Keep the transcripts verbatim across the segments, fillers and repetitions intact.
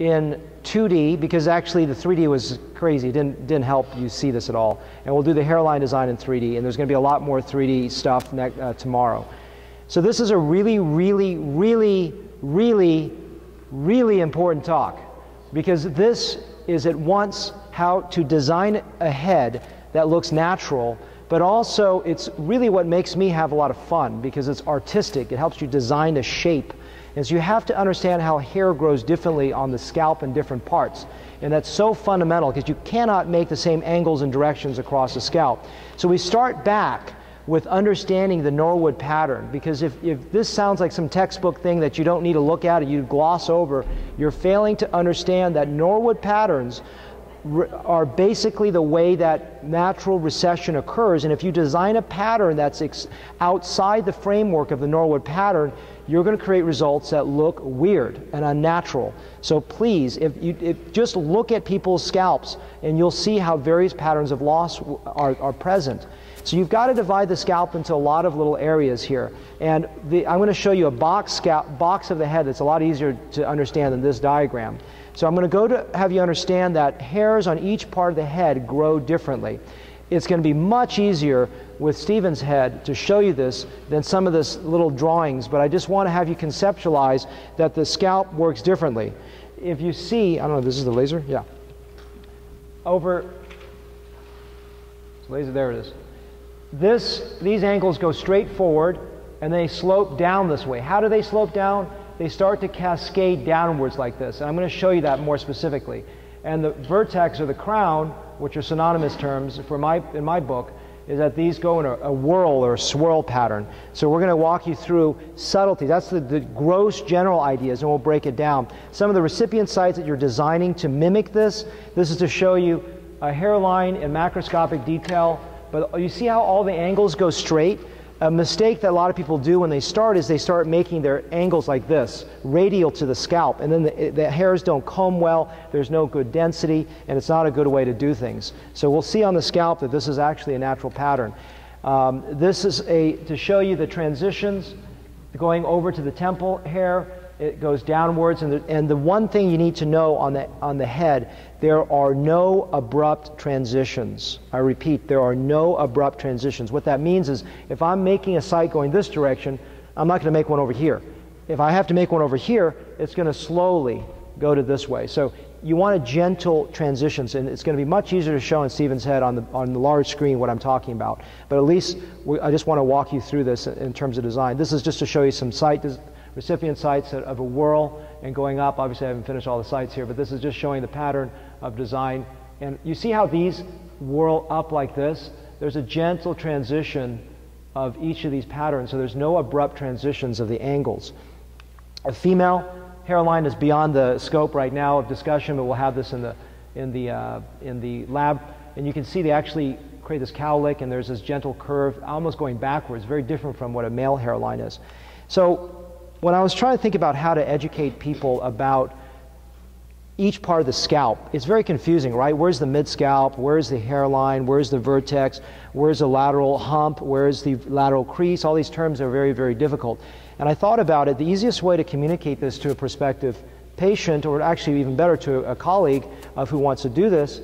in two D, because actually the three D was crazy, didn't, didn't help you see this at all. And we'll do the hairline design in three D, and there's going to be a lot more three D stuff next, uh, tomorrow. So this is a really, really, really, really, really important talk, because this is at once how to design a head that looks natural, but also it's really what makes me have a lot of fun, because it's artistic. It helps you design a shape. And so you have to understand how hair grows differently on the scalp in different parts. And that's so fundamental, because you cannot make the same angles and directions across the scalp. So we start back with understanding the Norwood pattern, because if, if this sounds like some textbook thing that you don't need to look at and you gloss over, you're failing to understand that Norwood patterns are basically the way that natural recession occurs. And if you design a pattern that's ex outside the framework of the Norwood pattern, you're going to create results that look weird and unnatural. So please, if you if just look at people's scalps, and you'll see how various patterns of loss are, are present. So you've got to divide the scalp into a lot of little areas here. And the, I'm going to show you a box, scalp, box of the head that's a lot easier to understand than this diagram. So I'm going to go to have you understand that hairs on each part of the head grow differently. It's going to be much easier with Stephen's head to show you this than some of this little drawings, but I just want to have you conceptualize that the scalp works differently. If you see, I don't know, this is the laser? Yeah. Over, laser, there it is. This, these angles go straight forward, and they slope down this way. How do they slope down? They start to cascade downwards like this, and I'm going to show you that more specifically. And the vertex, or the crown, which are synonymous terms for my, in my book, is that these go in a, a whirl or a swirl pattern. So we're going to walk you through subtlety. That's the, the gross general ideas, and we'll break it down. Some of the recipient sites that you're designing to mimic this, this is to show you a hairline in macroscopic detail. But you see how all the angles go straight? A mistake that a lot of people do when they start is they start making their angles like this, radial to the scalp, and then the, the hairs don't comb well, there's no good density, and it's not a good way to do things. So we'll see on the scalp that this is actually a natural pattern. Um, this is a, to show you the transitions, going over to the temple hair. It goes downwards, and the, and the one thing you need to know on the, on the head, there are no abrupt transitions. I repeat, there are no abrupt transitions. What that means is, if I'm making a site going this direction, I'm not going to make one over here. If I have to make one over here, it's going to slowly go to this way. So you want a gentle transitions, and it's going to be much easier to show in Stephen's head on the, on the large screen what I'm talking about. But at least we, I just want to walk you through this in terms of design. This is just to show you some site design. Recipient sites of a whirl and going up. Obviously, I haven't finished all the sites here, but this is just showing the pattern of design. And you see how these whirl up like this? There's a gentle transition of each of these patterns, so there's no abrupt transitions of the angles. A female hairline is beyond the scope right now of discussion, but we'll have this in the, in the, uh, in the lab. And you can see they actually create this cowlick, and there's this gentle curve, almost going backwards, very different from what a male hairline is. So when I was trying to think about how to educate people about each part of the scalp, it's very confusing, right? Where's the mid-scalp? Where's the hairline? Where's the vertex? Where's the lateral hump? Where's the lateral crease? All these terms are very, very difficult. And I thought about it, the easiest way to communicate this to a prospective patient, or actually even better to a colleague of who wants to do this,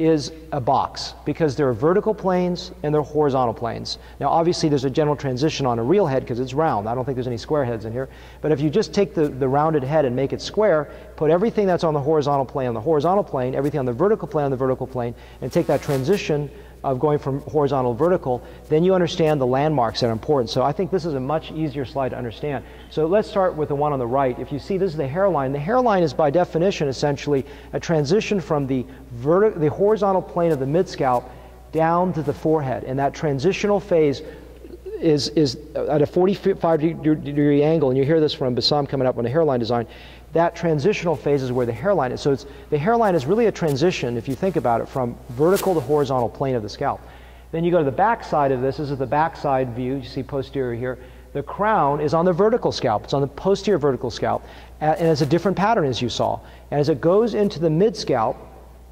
is a box, because there are vertical planes and there are horizontal planes. Now obviously there's a general transition on a real head because it's round. I don't think there's any square heads in here. But if you just take the, the rounded head and make it square, put everything that's on the horizontal plane on the horizontal plane, everything on the vertical plane on the vertical plane, and take that transition of going from horizontal to vertical, then you understand the landmarks that are important. So I think this is a much easier slide to understand. So let's start with the one on the right. If you see, this is the hairline. The hairline is by definition essentially a transition from the, verti the horizontal plane of the mid-scalp down to the forehead. And that transitional phase is, is at a forty-five degree angle, and you hear this from Bassam coming up on the hairline design. That transitional phase is where the hairline is. So it's, the hairline is really a transition, if you think about it, from vertical to horizontal plane of the scalp. Then you go to the back side of this. This is the back side view. You see posterior here. The crown is on the vertical scalp. It's on the posterior vertical scalp. And it's a different pattern, as you saw. And as it goes into the mid-scalp,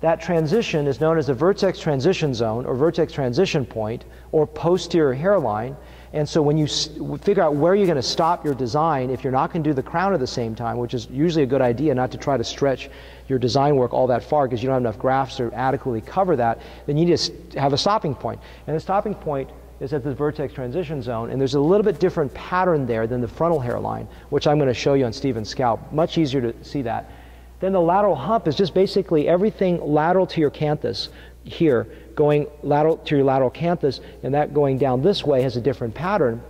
that transition is known as the vertex transition zone, or vertex transition point, or posterior hairline. And so when you s figure out where you're going to stop your design, if you're not going to do the crown at the same time, which is usually a good idea not to try to stretch your design work all that far because you don't have enough graphs to adequately cover that, then you just have a stopping point. And the stopping point is at the vertex transition zone, and there's a little bit different pattern there than the frontal hairline, which I'm going to show you on Stephen's scalp. Much easier to see that. Then the lateral hump is just basically everything lateral to your canthus here, going lateral to your lateral canthus, and that going down this way has a different pattern.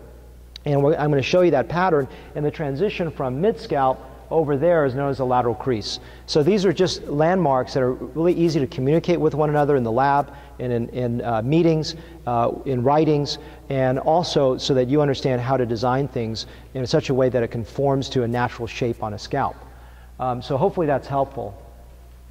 And we're, I'm going to show you that pattern, and the transition from mid-scalp over there is known as a lateral crease. So these are just landmarks that are really easy to communicate with one another in the lab and in, in uh, meetings, uh, in writings, and also so that you understand how to design things in such a way that it conforms to a natural shape on a scalp. Um, so hopefully that's helpful.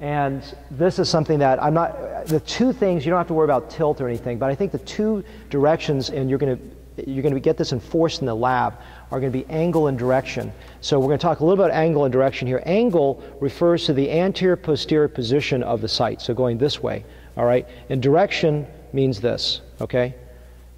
And this is something that I'm not, the two things, you don't have to worry about tilt or anything, but I think the two directions, and you're going to you're going to get this enforced in the lab, are going to be angle and direction. So we're going to talk a little about angle and direction here. Angle refers to the anterior-posterior position of the site, so going this way, all right? And direction means this, okay?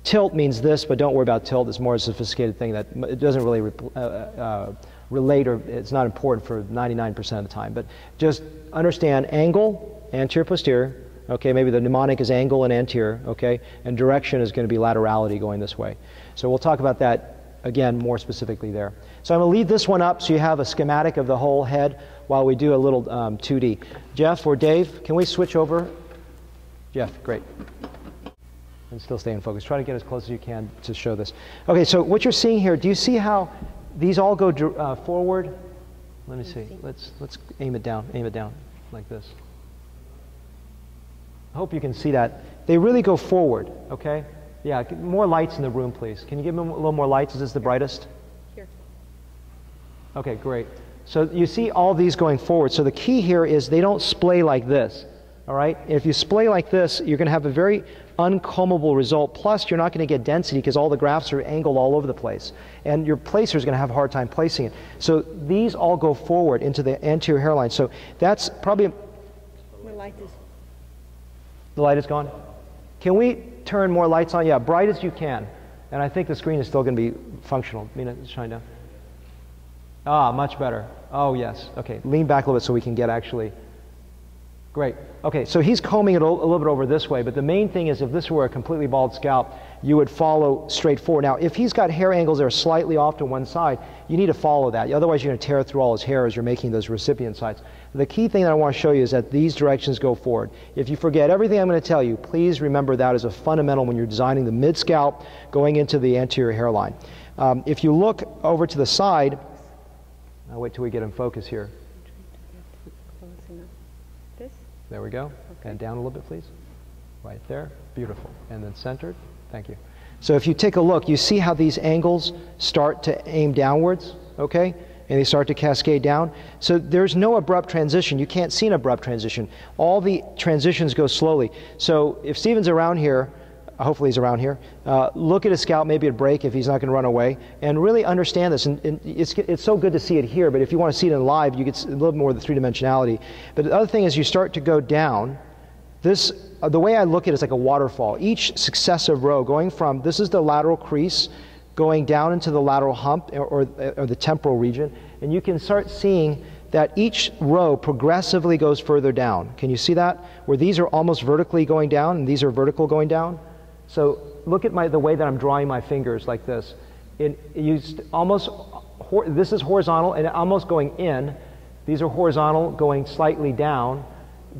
Tilt means this, but don't worry about tilt. It's more a sophisticated thing that it doesn't really uh, uh, relate, or it's not important for ninety-nine percent of the time. But just understand angle, anterior-posterior, okay, maybe the mnemonic is angle and anterior, okay, and direction is going to be laterality going this way. So we'll talk about that again more specifically there. So I'm going to leave this one up so you have a schematic of the whole head while we do a little um, two D. Jeff or Dave, can we switch over? Jeff, great. And still stay in focus. Try to get as close as you can to show this. Okay, so what you're seeing here, do you see how these all go uh, forward? Let me see. Let's, let's aim it down, aim it down like this. I hope you can see that. They really go forward, okay? Yeah, more lights in the room, please. Can you give them a little more lights? Is this the brightest? Here. Okay, great. So you see all these going forward. So the key here is they don't splay like this, all right? If you splay like this, you're going to have a very uncombable result. Plus, you're not going to get density because all the graphs are angled all over the place. And your placer is going to have a hard time placing it. So these all go forward into the anterior hairline. So that's probably... More light is... The light is gone. Can we turn more lights on? Yeah, bright as you can. And I think the screen is still going to be functional. Amina, shine down. Ah, much better. Oh, yes. Okay, lean back a little bit so we can get actually. Great. Okay, so he's combing it a little bit over this way, but the main thing is if this were a completely bald scalp, you would follow straight forward. Now, if he's got hair angles that are slightly off to one side, you need to follow that. Otherwise, you're going to tear through all his hair as you're making those recipient sites. The key thing that I want to show you is that these directions go forward. If you forget everything I'm going to tell you, please remember that as a fundamental when you're designing the mid-scalp going into the anterior hairline. Um, if you look over to the side, I'll wait till we get in focus here. There we go. Okay. And down a little bit, please. Right there. Beautiful. And then centered. Thank you. So if you take a look, you see how these angles start to aim downwards, okay? And they start to cascade down. So there's no abrupt transition. You can't see an abrupt transition. All the transitions go slowly. So if Stephen's around here, hopefully he's around here, uh, look at his scalp, maybe a break if he's not going to run away, and really understand this. And, and it's, it's so good to see it here, but if you want to see it in live, you get a little more of the three-dimensionality. But the other thing is you start to go down. This, uh, the way I look at it is like a waterfall. Each successive row going from, this is the lateral crease, going down into the lateral hump or, or, or the temporal region, and you can start seeing that each row progressively goes further down. Can you see that? Where these are almost vertically going down and these are vertical going down. So look at my, the way that I'm drawing my fingers like this. It, it used almost, this is horizontal and almost going in. These are horizontal going slightly down.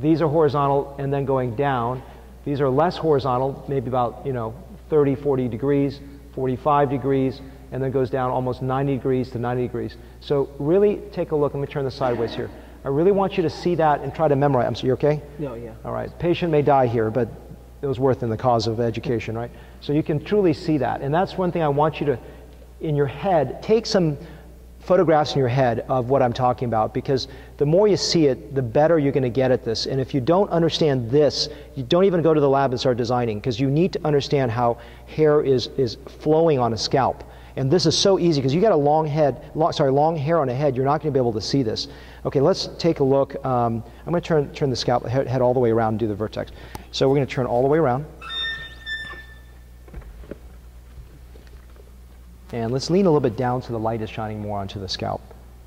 These are horizontal and then going down. These are less horizontal, maybe about, you know, thirty, forty degrees, forty-five degrees, and then goes down almost ninety degrees to ninety degrees. So really take a look. Let me turn this sideways here. I really want you to see that and try to memorize. I'm sorry, you okay? No, yeah. All right. Patient may die here, but it was worth in the cause of education, right? So you can truly see that. And that's one thing I want you to, in your head, take some photographs in your head of what I'm talking about, because the more you see it, the better you're going to get at this. And if you don't understand this, you don't even go to the lab and start designing, because you need to understand how hair is, is flowing on a scalp. And this is so easy, because you got a long head, long, sorry, long hair on a head, you're not going to be able to see this. Okay, let's take a look. Um, I'm going to turn, turn the scalp head, head all the way around and do the vertex. So we're going to turn all the way around. And let's lean a little bit down so the light is shining more onto the scalp.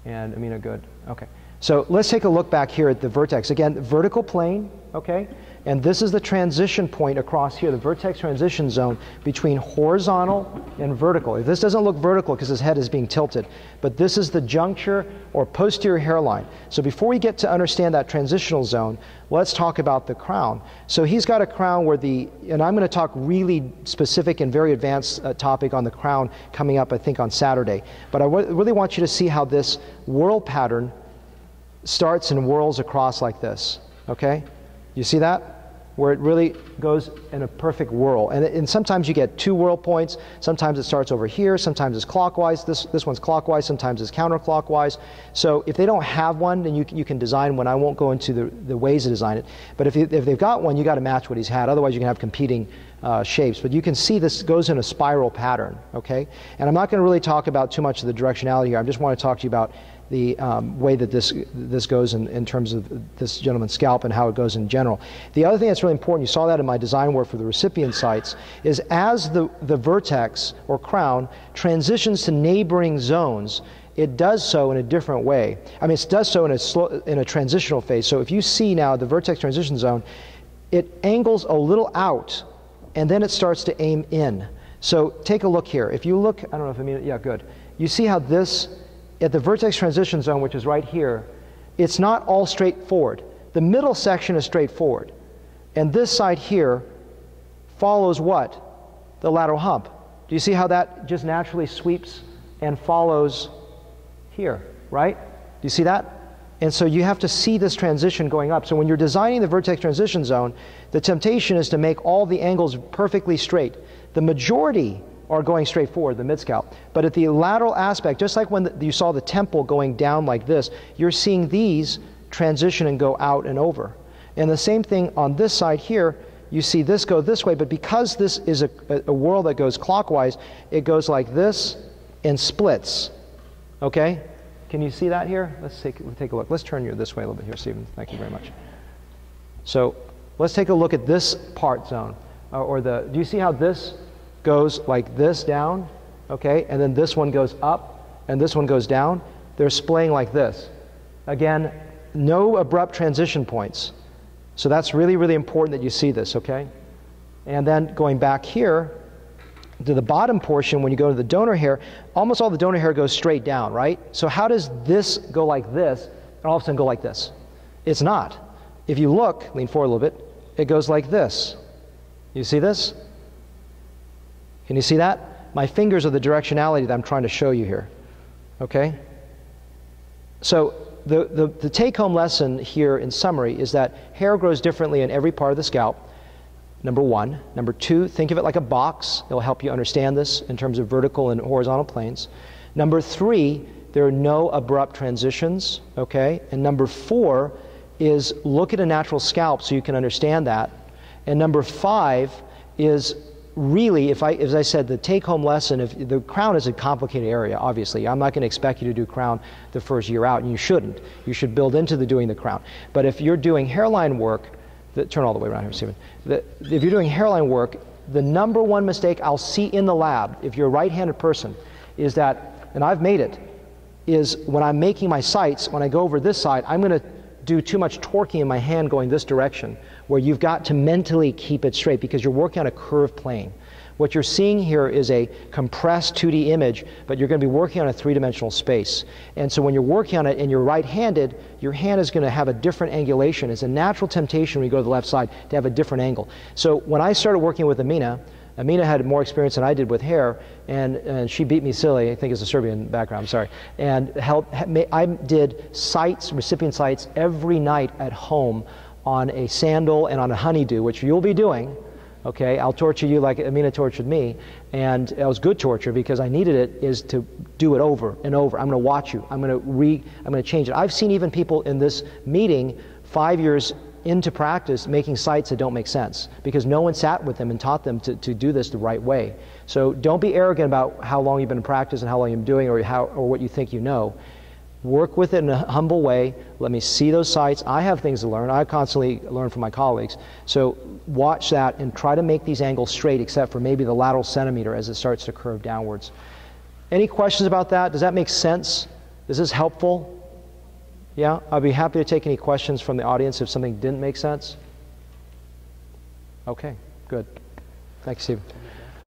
And Amina, good. Okay. So let's take a look back here at the vertex. Again, vertical plane, okay? And this is the transition point across here, the vertex transition zone between horizontal and vertical. This doesn't look vertical because his head is being tilted, but this is the juncture or posterior hairline. So before we get to understand that transitional zone, let's talk about the crown. So he's got a crown where the, and I'm going to talk really specific and very advanced uh, topic on the crown coming up, I think, on Saturday. But I really want you to see how this whorl pattern starts and whirls across like this, okay? You see that? Where it really goes in a perfect whirl. And, and sometimes you get two whirl points. Sometimes it starts over here. Sometimes it's clockwise. This, this one's clockwise. Sometimes it's counterclockwise. So if they don't have one, then you, you can design one. I won't go into the, the ways to design it. But if, you, if they've got one, you got to match what he's had. Otherwise, you can have competing uh, shapes. But you can see this goes in a spiral pattern, okay? And I'm not going to really talk about too much of the directionality here. I just want to talk to you about the um, way that this, this goes in, in terms of this gentleman's scalp and how it goes in general. The other thing that's really important, you saw that in my design work for the recipient sites, is as the, the vertex or crown transitions to neighboring zones, it does so in a different way. I mean, it does so in a, slow, in a transitional phase. So if you see now the vertex transition zone, it angles a little out, and then it starts to aim in. So take a look here. If you look, I don't know if I mean it, yeah, good. You see how this, at the vertex transition zone, which is right here, it's not all straightforward. The middle section is straightforward. And this side here follows what? The lateral hump. Do you see how that just naturally sweeps and follows here, right? Do you see that? And so you have to see this transition going up. So when you're designing the vertex transition zone, the temptation is to make all the angles perfectly straight. The majority are going straight forward, the mid-scalp. But at the lateral aspect, just like when the, you saw the temple going down like this, you're seeing these transition and go out and over. And the same thing on this side here, you see this go this way, but because this is a, a whirl that goes clockwise, it goes like this and splits, okay? Can you see that here? Let's take, we'll take a look. Let's turn you this way a little bit here, Stephen. Thank you very much. So let's take a look at this part zone, uh, or the, do you see how this goes like this down, okay? And then this one goes up, and this one goes down. They're splaying like this. Again, no abrupt transition points. So that's really, really important that you see this, okay? And then going back here to the bottom portion, when you go to the donor hair, almost all the donor hair goes straight down, right? So how does this go like this, and all of a sudden go like this? It's not. If you look, lean forward a little bit, it goes like this. You see this? Can you see that? My fingers are the directionality that I'm trying to show you here, okay? So the, the, the take-home lesson here in summary is that hair grows differently in every part of the scalp, number one. Number two, think of it like a box. It'll help you understand this in terms of vertical and horizontal planes. Number three, there are no abrupt transitions, okay? And number four is look at a natural scalp so you can understand that. And number five is really, if I, as I said, the take-home lesson, if the crown is a complicated area, obviously. I'm not going to expect you to do crown the first year out, and you shouldn't. You should build into the doing the crown. But if you're doing hairline work, the, turn all the way around here, Stephen. The, if you're doing hairline work, the number one mistake I'll see in the lab, if you're a right-handed person, is that, and I've made it, is when I'm making my sights, when I go over this side, I'm going to do too much torquing in my hand going this direction, where you've got to mentally keep it straight because you're working on a curved plane. What you're seeing here is a compressed two D image, but you're going to be working on a three-dimensional space. And so when you're working on it and you're right-handed, your hand is going to have a different angulation. It's a natural temptation when you go to the left side to have a different angle. So when I started working with Amina, Amina had more experience than I did with hair, and, and she beat me silly. I think it's a Serbian background, I'm sorry. And helped, I did sites, recipient sites, every night at home on a sandal and on a honeydew, which you'll be doing. Okay, I'll torture you like Amina tortured me, and it was good torture because I needed it is to do it over and over. I'm going to watch you. I'm going to re. I'm going to change it. I've seen even people in this meeting five years into practice making sites that don't make sense because no one sat with them and taught them to, to do this the right way. So don't be arrogant about how long you've been in practice and how long you've been doing or how or what you think you know. Work with it in a humble way. Let me see those sites. I have things to learn. I constantly learn from my colleagues. So watch that and try to make these angles straight except for maybe the lateral centimeter as it starts to curve downwards. Any questions about that? Does that make sense? Is this helpful? Yeah, I'd be happy to take any questions from the audience if something didn't make sense. Okay, good. Thanks, Steve.